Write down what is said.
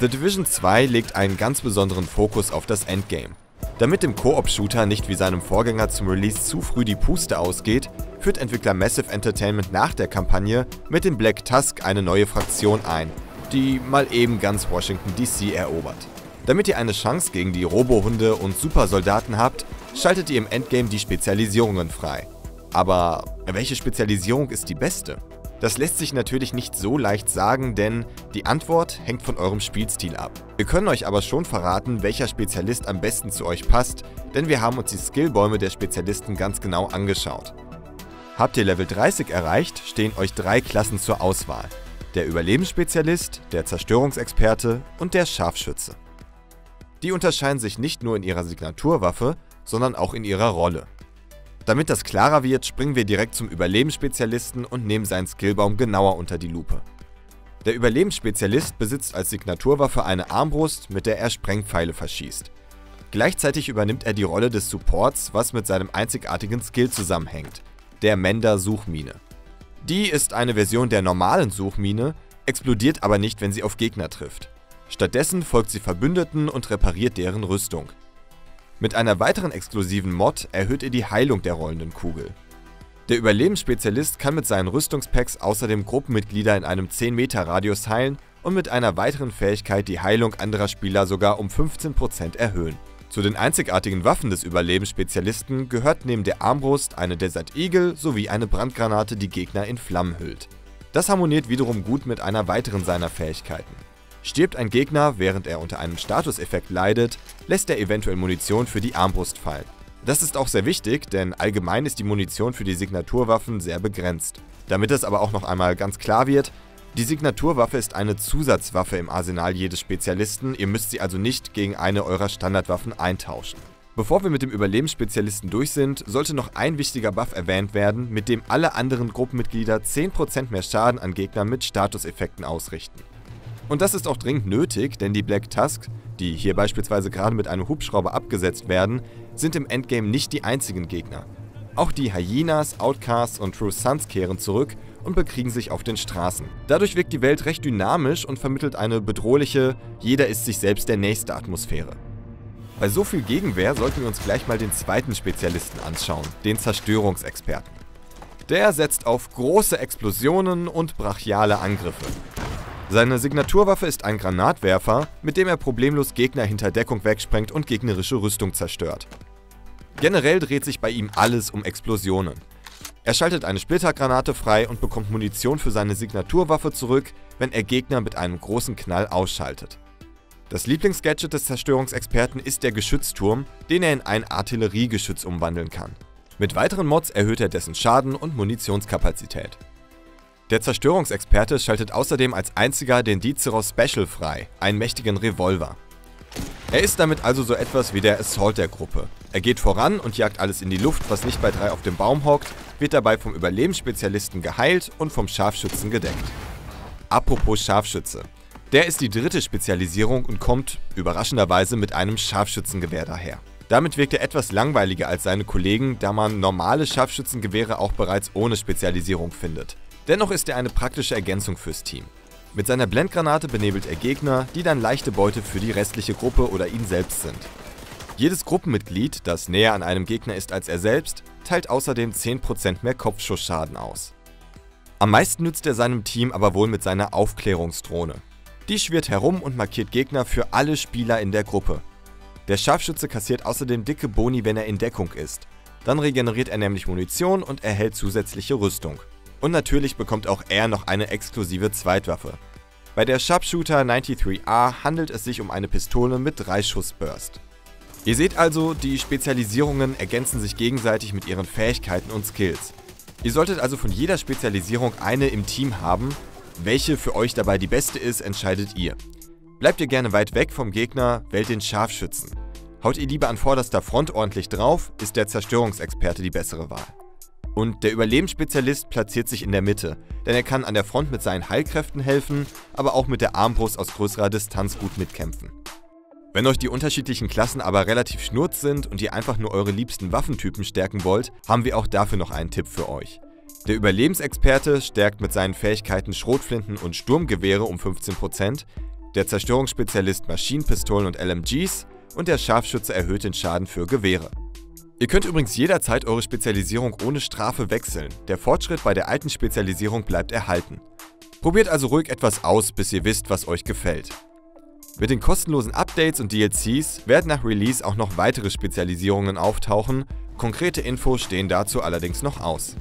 The Division 2 legt einen ganz besonderen Fokus auf das Endgame. Damit dem Koop-Shooter nicht wie seinem Vorgänger zum Release zu früh die Puste ausgeht, führt Entwickler Massive Entertainment nach der Kampagne mit dem Black Tusk eine neue Fraktion ein, die mal eben ganz Washington DC erobert. Damit ihr eine Chance gegen die Robohunde und Supersoldaten habt, schaltet ihr im Endgame die Spezialisierungen frei. Aber welche Spezialisierung ist die beste? Das lässt sich natürlich nicht so leicht sagen, denn die Antwort hängt von eurem Spielstil ab. Wir können euch aber schon verraten, welcher Spezialist am besten zu euch passt, denn wir haben uns die Skillbäume der Spezialisten ganz genau angeschaut. Habt ihr Level 30 erreicht, stehen euch 3 Klassen zur Auswahl: der Überlebensspezialist, der Zerstörungsexperte und der Scharfschütze. Die unterscheiden sich nicht nur in ihrer Signaturwaffe, sondern auch in ihrer Rolle. Damit das klarer wird, springen wir direkt zum Überlebensspezialisten und nehmen seinen Skillbaum genauer unter die Lupe. Der Überlebensspezialist besitzt als Signaturwaffe eine Armbrust, mit der er Sprengpfeile verschießt. Gleichzeitig übernimmt er die Rolle des Supports, was mit seinem einzigartigen Skill zusammenhängt, der Mender-Suchmine. Die ist eine Version der normalen Suchmine, explodiert aber nicht, wenn sie auf Gegner trifft. Stattdessen folgt sie Verbündeten und repariert deren Rüstung. Mit einer weiteren exklusiven Mod erhöht ihr die Heilung der rollenden Kugel. Der Überlebensspezialist kann mit seinen Rüstungspacks außerdem Gruppenmitglieder in einem 10-Meter-Radius heilen und mit einer weiteren Fähigkeit die Heilung anderer Spieler sogar um 15% erhöhen. Zu den einzigartigen Waffen des Überlebensspezialisten gehört neben der Armbrust eine Desert Eagle sowie eine Brandgranate, die Gegner in Flammen hüllt. Das harmoniert wiederum gut mit einer weiteren seiner Fähigkeiten. Stirbt ein Gegner, während er unter einem Statuseffekt leidet, lässt er eventuell Munition für die Armbrust fallen. Das ist auch sehr wichtig, denn allgemein ist die Munition für die Signaturwaffen sehr begrenzt. Damit das aber auch noch einmal ganz klar wird: die Signaturwaffe ist eine Zusatzwaffe im Arsenal jedes Spezialisten, ihr müsst sie also nicht gegen eine eurer Standardwaffen eintauschen. Bevor wir mit dem Überlebensspezialisten durch sind, sollte noch ein wichtiger Buff erwähnt werden, mit dem alle anderen Gruppenmitglieder 10% mehr Schaden an Gegnern mit Statuseffekten ausrichten. Und das ist auch dringend nötig, denn die Black Tusk, die hier beispielsweise gerade mit einem Hubschrauber abgesetzt werden, sind im Endgame nicht die einzigen Gegner. Auch die Hyenas, Outcasts und True Sons kehren zurück und bekriegen sich auf den Straßen. Dadurch wirkt die Welt recht dynamisch und vermittelt eine bedrohliche, jeder ist sich selbst der nächste Atmosphäre. Bei so viel Gegenwehr sollten wir uns gleich mal den zweiten Spezialisten anschauen, den Zerstörungsexperten. Der setzt auf große Explosionen und brachiale Angriffe. Seine Signaturwaffe ist ein Granatwerfer, mit dem er problemlos Gegner hinter Deckung wegsprengt und gegnerische Rüstung zerstört. Generell dreht sich bei ihm alles um Explosionen. Er schaltet eine Splittergranate frei und bekommt Munition für seine Signaturwaffe zurück, wenn er Gegner mit einem großen Knall ausschaltet. Das Lieblingsgadget des Zerstörungsexperten ist der Geschützturm, den er in ein Artilleriegeschütz umwandeln kann. Mit weiteren Mods erhöht er dessen Schaden und Munitionskapazität. Der Zerstörungsexperte schaltet außerdem als einziger den Diceros Special frei, einen mächtigen Revolver. Er ist damit also so etwas wie der Assault der Gruppe. Er geht voran und jagt alles in die Luft, was nicht bei 3 auf dem Baum hockt, wird dabei vom Überlebensspezialisten geheilt und vom Scharfschützen gedeckt. Apropos Scharfschütze. Der ist die dritte Spezialisierung und kommt, überraschenderweise, mit einem Scharfschützengewehr daher. Damit wirkt er etwas langweiliger als seine Kollegen, da man normale Scharfschützengewehre auch bereits ohne Spezialisierung findet. Dennoch ist er eine praktische Ergänzung fürs Team. Mit seiner Blendgranate benebelt er Gegner, die dann leichte Beute für die restliche Gruppe oder ihn selbst sind. Jedes Gruppenmitglied, das näher an einem Gegner ist als er selbst, teilt außerdem 10% mehr Kopfschussschaden aus. Am meisten nützt er seinem Team aber wohl mit seiner Aufklärungsdrohne. Die schwirrt herum und markiert Gegner für alle Spieler in der Gruppe. Der Scharfschütze kassiert außerdem dicke Boni, wenn er in Deckung ist. Dann regeneriert er nämlich Munition und erhält zusätzliche Rüstung. Und natürlich bekommt auch er noch eine exklusive Zweitwaffe. Bei der Sharpshooter 93A handelt es sich um eine Pistole mit 3 Schuss Burst. Ihr seht also, die Spezialisierungen ergänzen sich gegenseitig mit ihren Fähigkeiten und Skills. Ihr solltet also von jeder Spezialisierung eine im Team haben. Welche für euch dabei die beste ist, entscheidet ihr. Bleibt ihr gerne weit weg vom Gegner, wählt den Scharfschützen. Haut ihr lieber an vorderster Front ordentlich drauf, ist der Zerstörungsexperte die bessere Wahl. Und der Überlebensspezialist platziert sich in der Mitte, denn er kann an der Front mit seinen Heilkräften helfen, aber auch mit der Armbrust aus größerer Distanz gut mitkämpfen. Wenn euch die unterschiedlichen Klassen aber relativ schnurz sind und ihr einfach nur eure liebsten Waffentypen stärken wollt, haben wir auch dafür noch einen Tipp für euch. Der Überlebensexperte stärkt mit seinen Fähigkeiten Schrotflinten und Sturmgewehre um 15%, Der Zerstörungsspezialist Maschinenpistolen und LMGs und der Scharfschütze erhöht den Schaden für Gewehre. Ihr könnt übrigens jederzeit eure Spezialisierung ohne Strafe wechseln, der Fortschritt bei der alten Spezialisierung bleibt erhalten. Probiert also ruhig etwas aus, bis ihr wisst, was euch gefällt. Mit den kostenlosen Updates und DLCs werden nach Release auch noch weitere Spezialisierungen auftauchen, konkrete Infos stehen dazu allerdings noch aus.